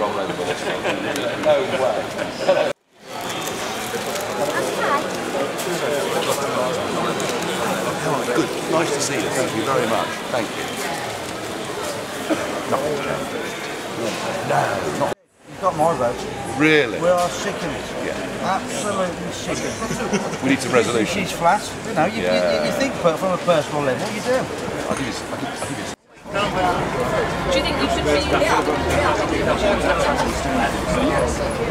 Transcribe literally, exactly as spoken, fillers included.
roll over the next one. No way. Oh, good. Nice to see you. Thank you very much. Thank you. Nothing's changed. No, not. You've got my vote. Really? We are sick of it. Yeah. Absolutely sick of it. We need some resolution. She's flat. You know, you, yeah. you, you think from a personal level, you do. I think it's. I think, I think it's Do you think you should be?